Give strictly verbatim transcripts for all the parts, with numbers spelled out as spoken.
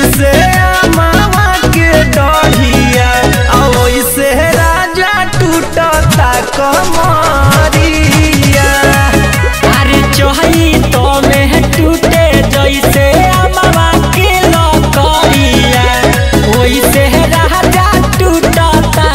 ऐसे मावा के डढ़िया ऐसे राजा टूटता कमरिया। अरे चोही तो में टूटे जैसे मावा के लकड़िया ऐसे राजा टूटता कमरिया।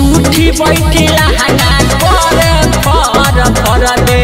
उठी बैठिला हगान पर पर पर दे।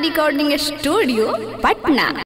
Recording Studio, Patna.